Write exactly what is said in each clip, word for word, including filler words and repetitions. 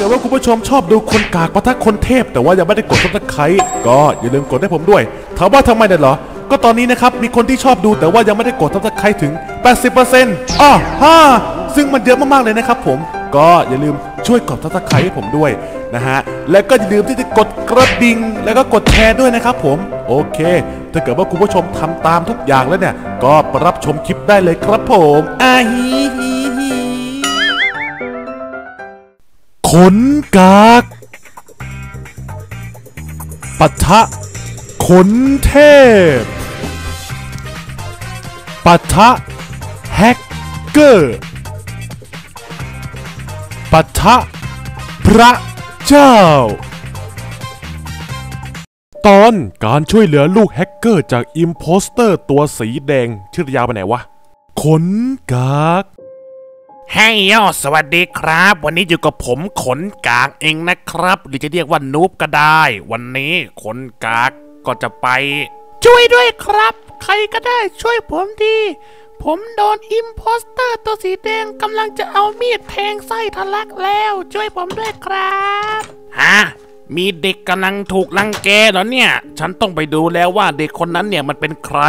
กิดว่าคุณผู้ชมชอบดูคนกากปะทะคนเทพแต่ว่ายังไม่ได้กดซับสไครบ์ก็อย่าลืมกดให้ผมด้วยถามว่าทำไมเนี่ยเหรอก็ตอนนี้นะครับมีคนที่ชอบดูแต่ว่ายังไม่ได้กดซับสไครบ์ถึง แปดสิบเปอร์เซ็นต์ อ้อฮ่าซึ่งมันเยอะมากๆเลยนะครับผมก็อย่าลืมช่วยกดซับสไครบ์ให้ผมด้วยนะฮะและก็อย่าลืมที่จะกดกระดิ่งแล้วก็กดแชร์ด้วยนะครับผมโอเคถ้าเกิดว่าคุณผู้ชมทำตามทุกอย่างแล้วเนี่ยก็ไปรับชมคลิปได้เลยครับผมอาฮีฮีฮีคนกากปะทะคนเทพปะทะแฮกเกอร์ปะทะพระเจ้าตอนการช่วยเหลือลูกแฮกเกอร์จากอิมโพสเตอร์ตัวสีแดงชื่อยาวไปไหนวะขนกากเฮ้ยโยสวัสดีครับวันนี้อยู่กับผมขนกากเองนะครับหรือจะเรียกว่านูบก็ได้วันนี้ขนกากก็จะไปช่วยด้วยครับใครก็ได้ช่วยผมดีผมโดนอิมโพสเตอร์ตัวสีแดงกำลังจะเอามีดแทงไส้ทะลักแล้วช่วยผมด้วยครับฮะมีเด็กกำลังถูกรังแกเหรอเนี่ยฉันต้องไปดูแล้วว่าเด็กคนนั้นเนี่ยมันเป็นใคร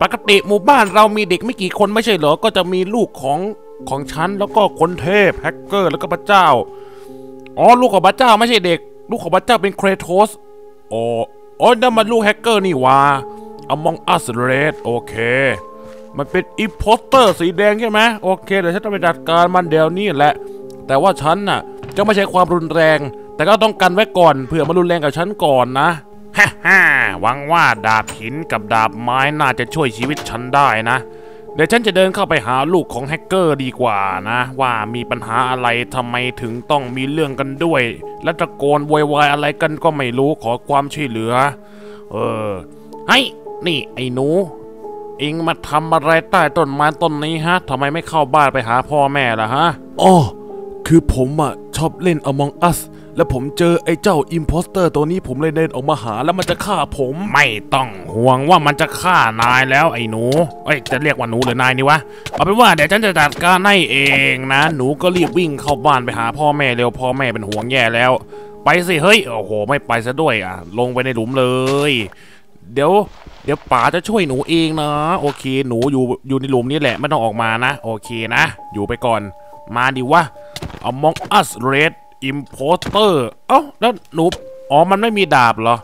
ปกติหมู่บ้านเรามีเด็กไม่กี่คนไม่ใช่เหรอก็จะมีลูกของของฉันแล้วก็คนเทพแฮกเกอร์แล้วก็พระเจ้าอ๋อลูกของพระเจ้าไม่ใช่เด็กลูกของพระเจ้าเป็นเครโทสอ๋ออ๋อนั่นมันลูกแฮกเกอร์นี่วะ Among Us Red โอเคมันเป็นอิมโพสเตอร์สีแดงใช่ไหมโอเคเดี๋ยวฉันจะไปจัดการมันเดี๋ยวนี้แหละแต่ว่าฉันน่ะจะไม่ใช้ความรุนแรงแต่ก็ต้องกันไว้ก่อนเผื่อมารุนแรงกับฉันก่อนนะฮ่าฮ่าหวังว่าดาบหินกับดาบไม้น่าจะช่วยชีวิตฉันได้นะเดี๋ยวฉันจะเดินเข้าไปหาลูกของแฮกเกอร์ดีกว่านะว่ามีปัญหาอะไรทำไมถึงต้องมีเรื่องกันด้วยและตะโกนโวยวายอะไรกันก็ไม่รู้ขอความช่วยเหลือเออไอ้นี่ไอ้หนูเองมาทำอะไรใต้ต้นไม้ต้นนี้ฮะทำไมไม่เข้าบ้านไปหาพ่อแม่ล่ะฮะอ๋อคือผมอะชอบเล่น Among Usแล้วผมเจอไอ้เจ้าอิมโพสเตอร์ตัวนี้ผมเลยเดินออกมาหาแล้วมันจะฆ่าผมไม่ต้องห่วงว่ามันจะฆ่านายแล้วไอ้หนูไอ้จะเรียกว่าหนูหรือนายนี่วะเอาเป็นว่าเดี๋ยวฉันจะจัดการให้เองนะหนูก็รีบวิ่งเข้าบ้านไปหาพ่อแม่เร็วพ่อแม่เป็นห่วงแย่แล้วไปสิเฮ้ยโอ้โหไม่ไปซะด้วยอ่ะลงไปในหลุมเลยเดี๋ยวเดี๋ยวป๋าจะช่วยหนูเองนะโอเคหนูอยู่อยู่ในหลุมนี้แหละไม่ต้องออกมานะโอเคนะอยู่ไปก่อนมาดิวะ Among Us Red Impostor เอ้าแล้วหนูอ๋อมันไม่มีดาบเหรอ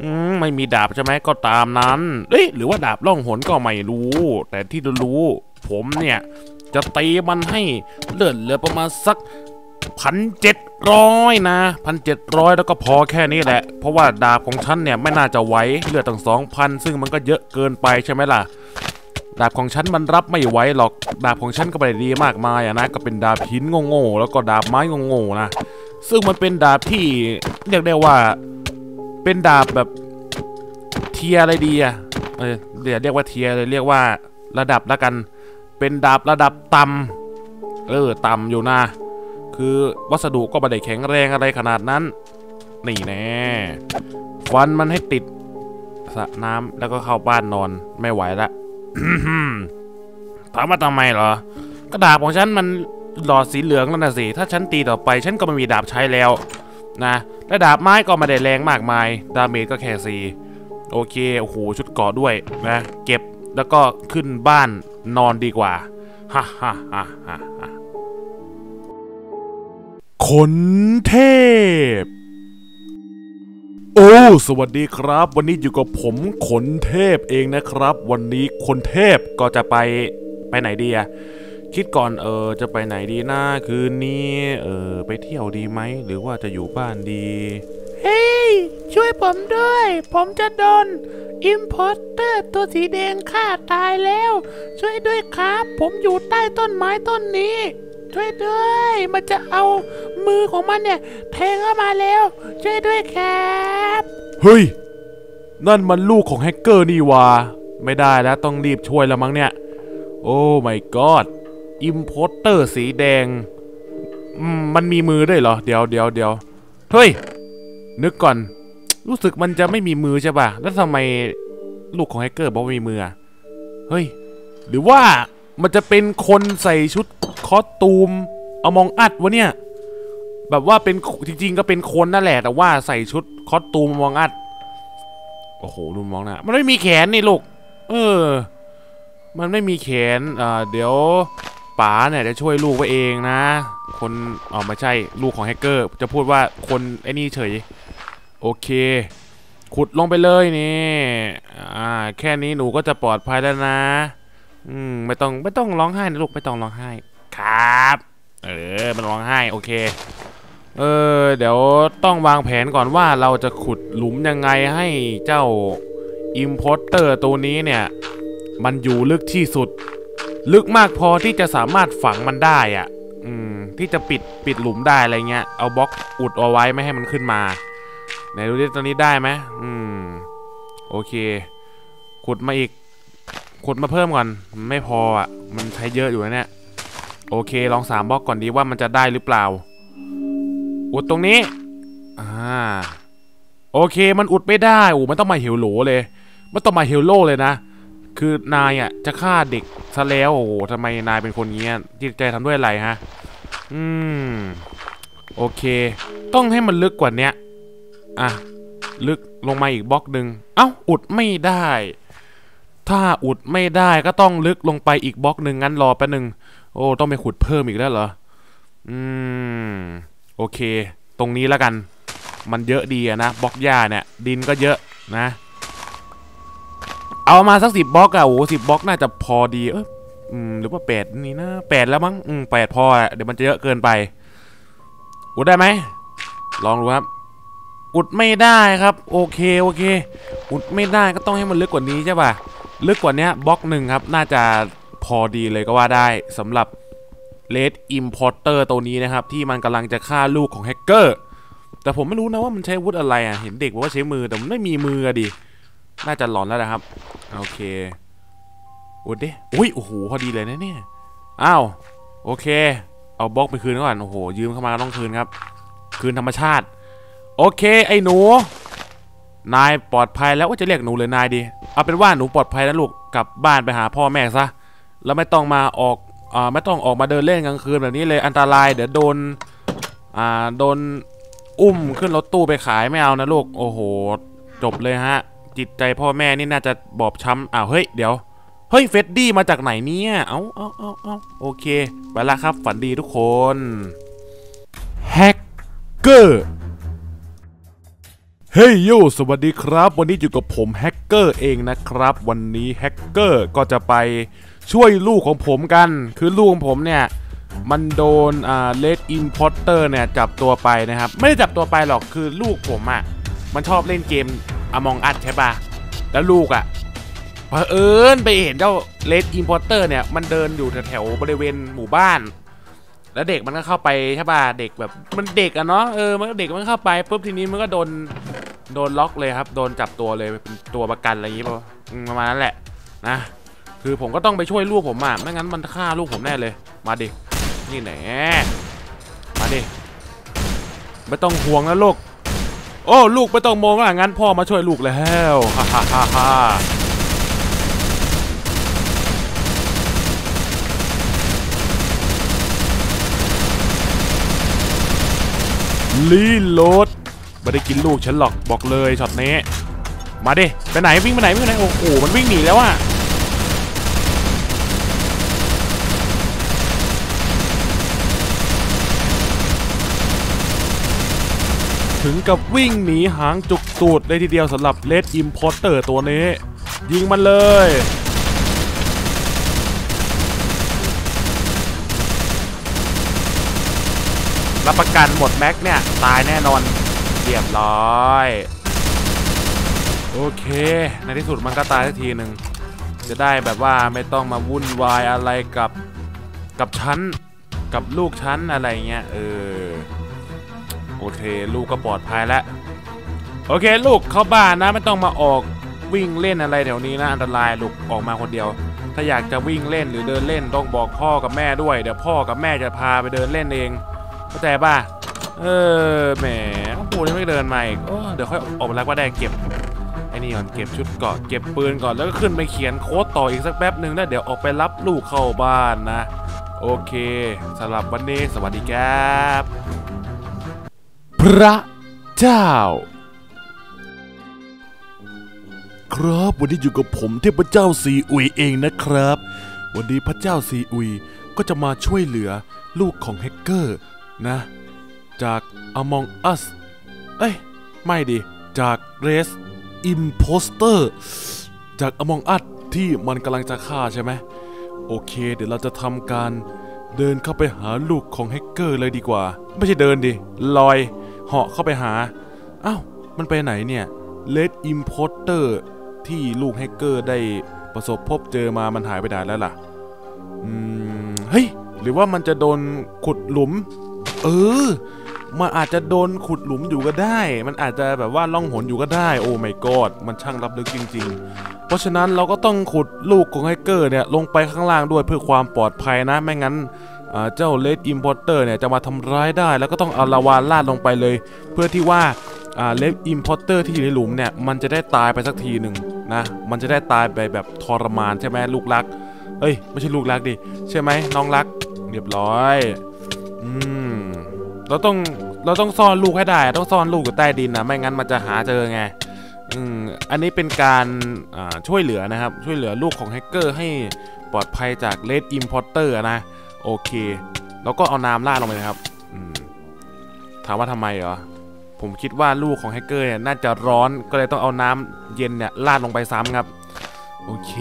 อืมไม่มีดาบใช่ไหมก็ตามนั้นเอ้ยหรือว่าดาบล่องหนก็ไม่รู้แต่ที่รู้ผมเนี่ยจะตีมันให้เลือดเหลือประมาณสักพันเจ็ดร้อยนะพันเจ็ดร้อยแล้วก็พอแค่นี้แหละเพราะว่าดาบของฉันเนี่ยไม่น่าจะไหวเลือดตั้งสองพันซึ่งมันก็เยอะเกินไปใช่ไหมล่ะดาบของฉันมันรับไม่ไหวหรอกดาบของฉันก็ไม่ได้ดีมากมายนะก็เป็นดาบหินโง่ๆแล้วก็ดาบไม้โง่ๆนะซึ่งมันเป็นดาบที่เรียกได้ว่าเป็นดาบแบบเทียอะไรดีอะเออเดี๋ยวเรียกว่าเทียเลยเรียกว่าระดับละกันเป็นดาบระดับต่ำเออต่ำอยู่นะคือวัสดุก็ไม่ได้แข็งแรงอะไรขนาดนั้นนี่แน่ฟันมันให้ติดสระน้ำแล้วก็เข้าบ้านนอนไม่ไหวละถามว่าทำไมเหรอกระดาบของฉันมันหลอดสีเหลืองแล้วนะสิถ้าฉันตีต่อไปฉันก็ไม่มีดาบใช้แล้วนะและดาบไม้ก็ไม่ได้แรงมากมายดาเมจก็แค่สี่โอเคโอ้โหชุดเกาะด้วยนะเก็บแล้วก็ขึ้นบ้านนอนดีกว่าฮ่าฮ่าฮ่าฮ่าขนเทพโอ้สวัสดีครับวันนี้อยู่กับผมขนเทพเองนะครับวันนี้คนเทพก็จะไปไปไหนดีอะคิดก่อนเออจะไปไหนดีนะคืนนี้เออไปเที่ยวดีไหมหรือว่าจะอยู่บ้านดีเฮ้ย hey, ช่วยผมด้วยผมจะโดนอิมโพสเตอร์ตัวสีแดงฆ่าตายแล้วช่วยด้วยครับผมอยู่ใต้ต้นไม้ต้นนี้ช่วยด้วยมันจะเอามือของมันเนี่ยแทงเข้ามาแล้วช่วยด้วยครับเฮ้ยนั่นมันลูกของแฮกเกอร์นี่วะไม่ได้แล้วต้องรีบช่วยแล้วมั้งเนี่ยโอ้ my god อิมโพสเตอร์สีแดงมันมีมือด้วยเหรอเดี๋ยวเดี๋ยวเดี๋ยวเฮ้ยนึกก่อนรู้สึกมันจะไม่มีมือใช่ป่ะแล้วทำไมลูกของแฮกเกอร์บอกว่ามีมือเฮ้ยหรือว่ามันจะเป็นคนใส่ชุดคอสตูมAmong Usวะเนี่ย แบบว่าเป็นจริงๆก็เป็นคนนั่นแหละแต่ว่าใส่ชุดคอสตูมมองอัดโอ้โหดูมองหน้ามันไม่มีแขนนี่ลูกเออมันไม่มีแขนอ่าเดี๋ยวป๋าเนี่ยจะช่วยลูกไว้เองนะคนอ๋อไม่ใช่ลูกของแฮกเกอร์จะพูดว่าคนไอ้นี่เฉยโอเคขุดลงไปเลยนี่อ่าแค่นี้หนูก็จะปลอดภัยแล้วนะอืมไม่ต้องไม่ต้องร้องไห้นะลูกไม่ต้องร้องไห้ครับเออมันร้องไห้โอเคเออเดี๋ยวต้องวางแผนก่อนว่าเราจะขุดหลุมยังไงให้เจ้าอิมโพสเตอร์ตัวนี้เนี่ยมันอยู่ลึกที่สุดลึกมากพอที่จะสามารถฝังมันได้อ่ะอืมที่จะปิดปิดหลุมได้อะไรเงี้ยเอาบล็อกอุดเอาไว้ไม่ให้มันขึ้นมาไหนดูดิตอนนี้ได้ไหมอืมโอเคขุดมาอีกขุดมาเพิ่มก่อนไม่พออ่ะมันใช้เยอะอยู่นะเนี่ยโอเคลองสามบล็อกก่อนดีว่ามันจะได้หรือเปล่าอุดตรงนี้อ่าโอเคมันอุดไม่ได้อู๋มันต้องมาเฮลโลเลยมันต้องมาเฮลโลเลยนะคือนายอ่ะจะฆ่าเด็กซะแล้วโอ้โหทำไมนายเป็นคนเงี้ยจิตใจทำด้วยอะไรฮะอืมโอเคต้องให้มันลึกกว่าเนี้ยอ่ะลึกลงมาอีกบล็อกหนึ่งเอ้าอุดไม่ได้ถ้าอุดไม่ได้ก็ต้องลึกลงไปอีกบล็อกหนึ่งงั้นรอแป๊บนึงโอ้ต้องไปขุดเพิ่มอีกแล้วเหรออืมโอเคตรงนี้แล้วกันมันเยอะดีอะนะบล็อกหญ้าเนี่ยดินก็เยอะนะเอามาสักสิบบล็อกอะโอ้สิบบล็อกน่าจะพอดีเออหรือว่าแปดนี่นะแปดแล้วมั้งอืมแปดพอเดี๋ยวมันจะเยอะเกินไปอุดได้ไหมลองดูครับอุดไม่ได้ครับโอเคโอเคอุดไม่ได้ก็ต้องให้มันลึกกว่านี้ใช่ป่ะลึกกว่านี้บล็อกหนึ่งครับน่าจะพอดีเลยก็ว่าได้สำหรับ Red Impostor ตัวนี้นะครับที่มันกำลังจะฆ่าลูกของแฮกเกอร์แต่ผมไม่รู้นะว่ามันใช้วุฒิอะไรอ่ะเห็นเด็กบอกว่าใช้มือแต่มันไม่มีมือดิน่าจะหลอนแล้วนะครับโอเคอุดดิอุ้ยโอ้โหพอดีเลยนะเนี่ยอ้าวโอเคเอาบล็อกไปคืนก่อนโอ้โหยืมเข้ามาต้องคืนครับคืนธรรมชาติโอเคไอ้หนูนายปลอดภัยแล้วว่าจะเรียกหนูเลยนายดีเอาเป็นว่าหนูปลอดภัยแล้วลูกกลับบ้านไปหาพ่อแม่ซะแล้วไม่ต้องมาออกอ่าไม่ต้องออกมาเดินเล่นกลางคืนแบบนี้เลยอันตรายเดี๋ยวโดนอ่าโดนอุ้มขึ้นรถตู้ไปขายไม่เอานะลูกโอ้โหจบเลยฮะจิตใจพ่อแม่นี่น่าจะบอบช้ำอ้าวเฮ้ยเดี๋ยวเฮ้ยเฟดดี้มาจากไหนเนี่ยเอ้าเอ้าเอ้าเอ้าโอเคไปละครับฝันดีทุกคนแฮกเกอร์เฮ้ยโยสวัสดีครับวันนี้อยู่กับผมแฮกเกอร์เองนะครับวันนี้แฮกเกอร์ก็จะไปช่วยลูกของผมกันคือลูกของผมเนี่ยมันโดนอ่าเรดอิมพอสเตอร์เนี่ยจับตัวไปนะครับไม่ได้จับตัวไปหรอกคือลูกผมอ่ะมันชอบเล่นเกม Among Us ใช่ปะแล้วลูกอ่ะเผอิญไปเห็นเจ้าเรดอิมพอสเตอร์เนี่ยมันเดินอยู่แถวๆบริเวณหมู่บ้านแล้วเด็กมันก็เข้าไปใช่ป่ะเด็กแบบมันเด็กอะเนาะเออมันเด็กมันเข้าไปปุ๊บทีนี้มันก็โดนโดนล็อกเลยครับโดนจับตัวเลยเป็นตัวประกันอะไรอย่างงี้ประมาณนั้นแหละนะคือผมก็ต้องไปช่วยลูกผมอ่ะไม่งั้นมันฆ่าลูกผมแน่เลยมาดินี่แหนมาดิไม่ต้องห่วงนะลูกโอ้ลูกไม่ต้องมองว่างั้นพ่อมาช่วยลูกแล้วฮ่าฮ่าฮ่าฮ่ารีโหลดไม่ได้กินลูกฉันหรอกบอกเลยช็อตนี้มาดิไปไหนวิ่งไปไหนวิ่งไปไหนโอ้โหมันวิ่งหนีแล้วอ่ะถึงกับวิ่งหนีหางจุกตูดเลยทีเดียวสำหรับ Red Impostor ตัวนี้ยิงมันเลยรับประกันหมดแม็กเนี่ยตายแน่นอนเรียบร้อยโอเคในที่สุดมันก็ตายสักทีหนึ่งจะได้แบบว่าไม่ต้องมาวุ่นวายอะไรกับกับฉันกับลูกฉันอะไรเงี้ยเออโอเคลูกก็ปลอดภัยแล้วโอเคลูกเข้าบ้านนะไม่ต้องมาออกวิ่งเล่นอะไรแถวนี้นะอันตรายลูกออกมาคนเดียวถ้าอยากจะวิ่งเล่นหรือเดินเล่นต้องบอกพ่อกับแม่ด้วยเดี๋ยวพ่อกับแม่จะพาไปเดินเล่นเองเข้าใจป่ะเออแหมปู่ยังไม่เดินมาอีกเดี๋ยวค่อยออกมาแล้วก็ได้เก็บไอ้นี่ก่อนเก็บชุดเกาะเก็บปืนก่อนแล้วก็ขึ้นไปเขียนโค้ดต่ออีกสักแป๊บหนึ่งแล้วเดี๋ยวออกไปรับลูกเข้าบ้านนะโอเคสำหรับวันนี้สวัสดีครับ พระเจ้าครับวันนี้อยู่กับผมเทพเจ้าซีอุยเองนะครับวันนี้พระเจ้าซีอุยก็จะมาช่วยเหลือลูกของแฮกเกอร์นะจาก Among Us เอ้ยไม่ดิจาก Red Impostor จาก Among Us ที่มันกำลังจะฆ่าใช่ไหมโอเคเดี๋ยวเราจะทำการเดินเข้าไปหาลูกของแฮกเกอร์เลยดีกว่าไม่ใช่เดินดิลอยเหาะเข้าไปหาอ้าวมันไปไหนเนี่ย Red Impostor ที่ลูกแฮกเกอร์ได้ประสบพบเจอมามันหายไปไหนแล้วล่ะอืมเฮ้ยหรือว่ามันจะโดนขุดหลุมเออมันอาจจะโดนขุดหลุมอยู่ก็ได้มันอาจจะแบบว่าล่องหนอยู่ก็ได้โอ้ไม่กอดมันช่างลับลึกจริงๆเพราะฉะนั้นเราก็ต้องขุดลูกของแฮกเกอร์เนี่ยลงไปข้างล่างด้วยเพื่อความปลอดภัยนะไม่งั้นเจ้า Red Impostor เนี่ยจะมาทำร้ายได้แล้วก็ต้องเอาลาวาลาดลงไปเลยเพื่อที่ว่า Red Impostor ที่อยู่ในหลุมเนี่ยมันจะได้ตายไปสักทีหนึ่งนะมันจะได้ตายไปแบบทรมานใช่ไหมลูกรักเอ้ยไม่ใช่ลูกรักดิใช่ไหมน้องรักเรียบร้อยอืมเราต้องเราต้องซ่อนลูกให้ได้ต้องซ่อนลูกอยู่ใต้ดินนะไม่งั้นมันจะหาเจอไงอืมอันนี้เป็นการช่วยเหลือนะครับช่วยเหลือลูกของแฮกเกอร์ให้ปลอดภัยจาก Red Impostor นะโอเคแล้วก็เอาน้ำลาดลงไปนะครับถามว่าทำไมเหรอผมคิดว่าลูกของแฮกเกอร์เนี่ยน่าจะร้อนก็เลยต้องเอาน้ำเย็นเนี่ยลาดลงไปซ้ำครับโอเค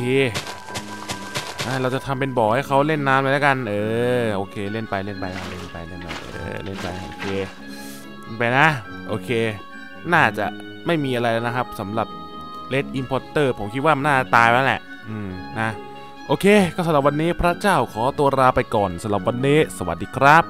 เราจะทำเป็นบ่อให้เขาเล่นน้ำเลยแล้วกันเออโอเคเล่นไปเล่นไปเล่นไปเล่นไปเออเล่นไปโอเคไปนะโอเคน่าจะไม่มีอะไรแล้วนะครับสำหรับ Red Impostor ผมคิดว่ามันน่าตายแล้วแหละอืมนะโอเคก็สำหรับวันนี้พระเจ้าขอตัวลาไปก่อนสำหรับวันนี้สวัสดีครับ